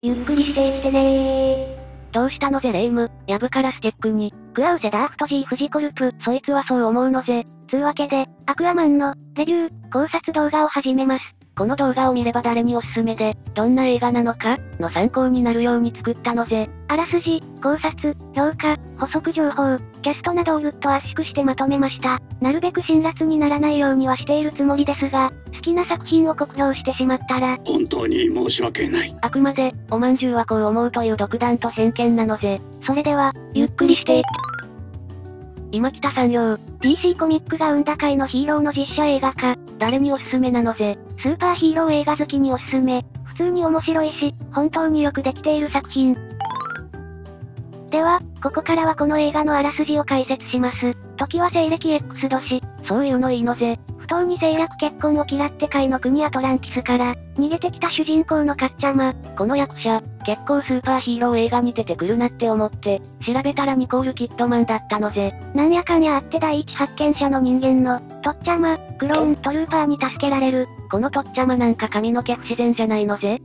ゆっくりしていってねー。どうしたのぜレイム、ヤブからステックに、クラウセダーフト G フジコルプ、そいつはそう思うのぜ。つうわけで、アクアマンの、レビュー、考察動画を始めます。この動画を見れば誰におすすめで、どんな映画なのか、の参考になるように作ったのぜ。あらすじ、考察、評価、補足情報、キャストなどをぐっと圧縮してまとめました。なるべく辛辣にならないようにはしているつもりですが、好きな作品を酷評してしまったら、本当に申し訳ない。あくまで、おまんじゅうはこう思うという独断と偏見なのぜ。それでは、ゆっくりして。今北産業、DC コミックが生んだ界のヒーローの実写映画化、誰におすすめなのぜ。スーパーヒーロー映画好きにおすすめ。普通に面白いし、本当によくできている作品。では、ここからはこの映画のあらすじを解説します。時は西暦 X 年、そういうのいいのぜ。不当に政略結婚を嫌って界の国アトランティスから、逃げてきた主人公のカッチャマ。この役者、結構スーパーヒーロー映画に出てくるなって思って、調べたらニコール・キッドマンだったのぜ。なんやかんやあって第一発見者の人間の、トッチャマ、クローン・トルーパーに助けられる。このトッチャマなんか髪の毛不自然じゃないのぜ。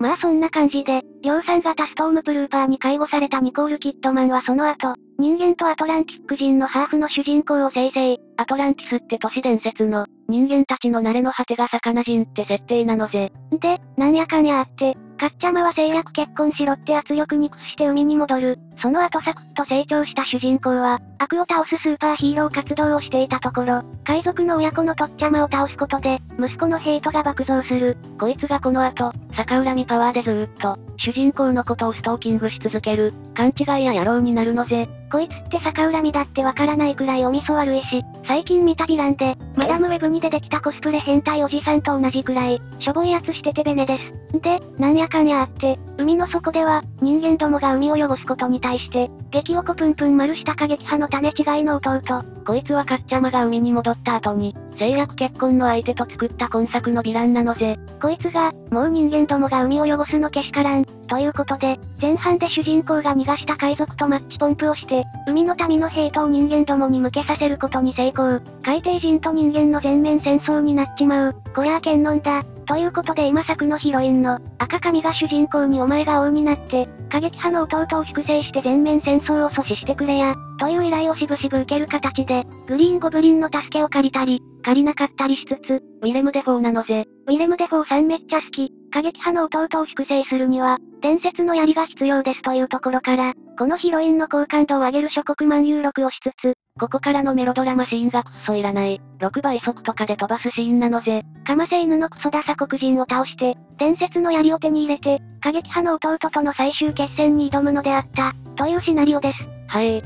まあそんな感じで、量産型ストームプルーパーに介護されたニコール・キッドマンはその後、人間とアトランティック人のハーフの主人公を生成。アトランティスって都市伝説の、人間たちの慣れの果てが魚人って設定なのぜ。で、なんやかんやあって、カッチャマは政略結婚しろって圧力に屈して海に戻る。その後サクッと成長した主人公は、悪を倒すスーパーヒーロー活動をしていたところ、海賊の親子のトッチャマを倒すことで、息子のヘイトが爆増する。こいつがこの後、逆恨みパワーでずーっと、主人公のことをストーキングし続ける、勘違いや野郎になるのぜ。こいつって逆恨みだってわからないくらいお味噌悪いし、最近見たヴィランで、マダムウェブに出てきたコスプレ変態おじさんと同じくらい、しょぼいやつしててベネです。で、なんやかんやあって、海の底では、人間どもが海を汚すことに対して、激おこぷんぷん丸した過激派の種違いの弟。こいつはカッチャマが海に戻った後に、政略結婚の相手と作った今作のヴィランなのぜ。こいつが、もう人間どもが海を汚すのけしからん。ということで、前半で主人公が逃がした海賊とマッチポンプをして、海の民のヘイトを人間どもに向けさせることに成功。海底人と人間の全面戦争になっちまう。こりゃあ剣飲んだ。ということで今作のヒロインの赤髪が主人公にお前が王になって、過激派の弟を粛清して全面戦争を阻止してくれや、という依頼をしぶしぶ受ける形で、グリーンゴブリンの助けを借りたり、借りなかったりしつつ、ウィレム・デフォーなのぜ。ウィレム・デフォーさんめっちゃ好き。過激派の弟を粛清するには、伝説の槍が必要ですというところから、このヒロインの好感度を上げる諸国漫遊録をしつつ、ここからのメロドラマシーンがクッソいらない、6倍速とかで飛ばすシーンなのぜ。かませ犬のクソダサ黒人を倒して、伝説の槍を手に入れて、過激派の弟との最終決戦に挑むのであった、というシナリオです。はい。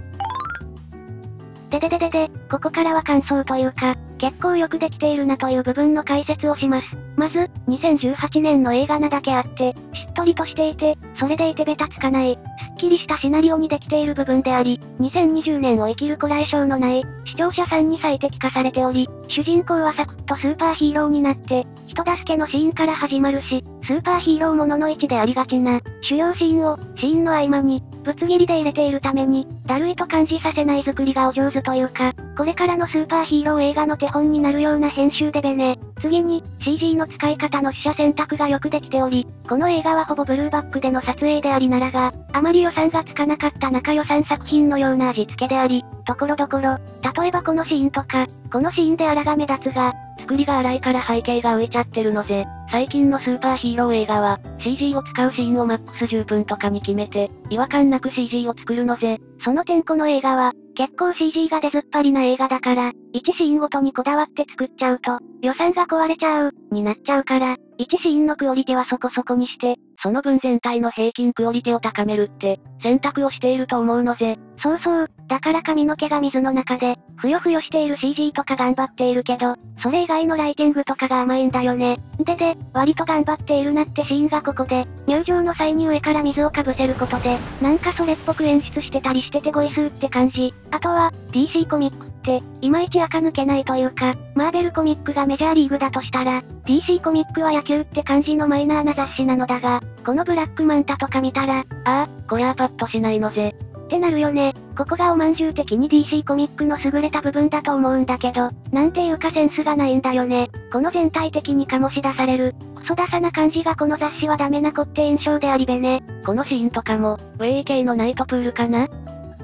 ここからは感想というか、結構よくできているなという部分の解説をします。まず、2018年の映画なだけあって、しっとりとしていて、それでいてベタつかない、すっきりしたシナリオにできている部分であり、2020年を生きるこらえ性のない、視聴者さんに最適化されており、主人公はサクッとスーパーヒーローになって、人助けのシーンから始まるし、スーパーヒーローものの位置でありがちな、主要シーンを、シーンの合間に、ぶつ切りで入れているために、だるいと感じさせない作りがお上手というか、これからのスーパーヒーロー映画の手本になるような編集でべね。次に、CG の使い方の取捨選択がよくできており、この映画はほぼブルーバックでの撮影でありならが、あまり予算がつかなかった中予算作品のような味付けであり、ところどころ、例えばこのシーンとか、このシーンで荒が目立つが、作りが荒いから背景が浮いちゃってるのぜ。最近のスーパーヒーロー映画は、CG を使うシーンをマックス10分とかに決めて、違和感なく CG を作るのぜ。その点この映画は、結構 CG が出ずっぱりな映画だから、1シーンごとにこだわって作っちゃうと、予算が壊れちゃう、になっちゃうから、1シーンのクオリティはそこそこにして、その分全体の平均クオリティを高めるって、選択をしていると思うのぜ。そうそう、だから髪の毛が水の中で、ふよふよしている CG とか頑張っているけど、それ以外のライティングとかが甘いんだよね。で、割と頑張っているなってシーンがここで、入場の際に上から水をかぶせることで、なんかそれっぽく演出してたりしててゴイスーって感じ。あとは、DC コミックって、いまいち垢抜けないというか、マーベルコミックがメジャーリーグだとしたら、DC コミックは野球って感じのマイナーな雑誌なのだが、このブラックマンタとか見たら、ああ、こりゃあパッとしないのぜ。ってなるよね。ここがおまんじゅう的に DC コミックの優れた部分だと思うんだけど、なんていうかセンスがないんだよね。この全体的に醸し出される、クソダサな感じがこの雑誌はダメな子って印象でありべね。このシーンとかも、ウェイ系のナイトプールかなっ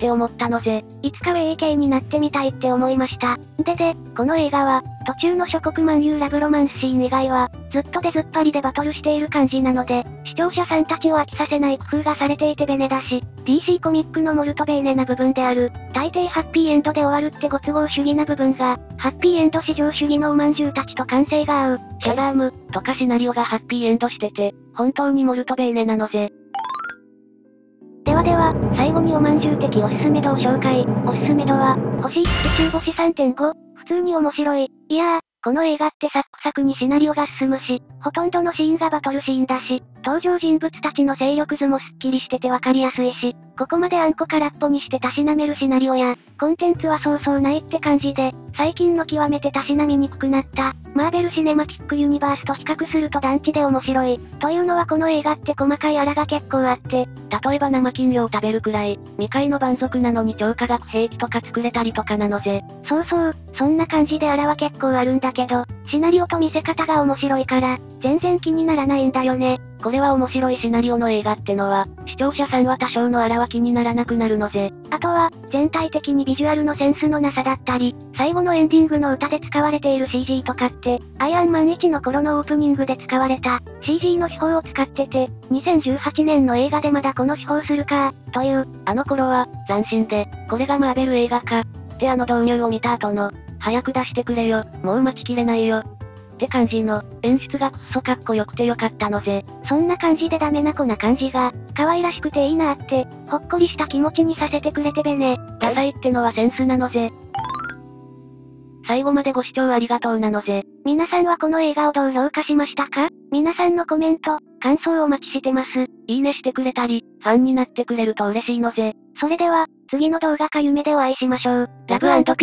て思ったのぜ。いつかウェイ系になってみたいって思いました。で、この映画は、途中の諸国漫遊ラブロマンスシーン以外は、ずっと出ずっぱりでバトルしている感じなので、視聴者さんたちを飽きさせない工夫がされていてベネだし、DC コミックのモルトベーネな部分である、大抵ハッピーエンドで終わるってご都合主義な部分が、ハッピーエンド至上主義のおまんじゅうたちと感性が合う、シャガームとかシナリオがハッピーエンドしてて、本当にモルトベーネなのぜ。では、最後におまんじゅう的おすすめ度を紹介。おすすめ度は、星1、中星 3.5。普通に面白い。いやー、この映画ってサックサクにシナリオが進むし、ほとんどのシーンがバトルシーンだし、登場人物たちの勢力図もすっきりしててわかりやすいし、ここまであんこ空っぽにしてたしなめるシナリオや、コンテンツはそうそうないって感じで、最近の極めてたしなみにくくなった、マーベルシネマティックユニバースと比較すると団地で面白い。というのはこの映画って細かいあらが結構あって、例えば生金魚を食べるくらい、未開の蛮族なのに超化学兵器とか作れたりとかなのぜ。そうそう、そんな感じであらは結構あるんだけど、シナリオと見せ方が面白いから、全然気にならないんだよね。これは面白いシナリオの映画ってのは、視聴者さんは多少のあらは気にならなくなるのぜ。あとは、全体的にビジュアルのセンスのなさだったり、最後のエンディングの歌で使われている CG とかって、アイアンマン1の頃のオープニングで使われた CG の手法を使ってて、2018年の映画でまだこの手法するかという、あの頃は、斬新で、これがマーベル映画か、ってあの導入を見た後の、早く出してくれよ、もう待ちきれないよ。って感じの、演出がくっそかっこよくてよかったのぜ。そんな感じでダメな子な感じが、可愛らしくていいなーって、ほっこりした気持ちにさせてくれてべね。ダサいってのはセンスなのぜ。最後までご視聴ありがとうなのぜ。皆さんはこの映画をどう評価しましたか？皆さんのコメント、感想をお待ちしてます。いいねしてくれたり、ファンになってくれると嬉しいのぜ。それでは、次の動画か夢でお会いしましょう。ラブ&ピース。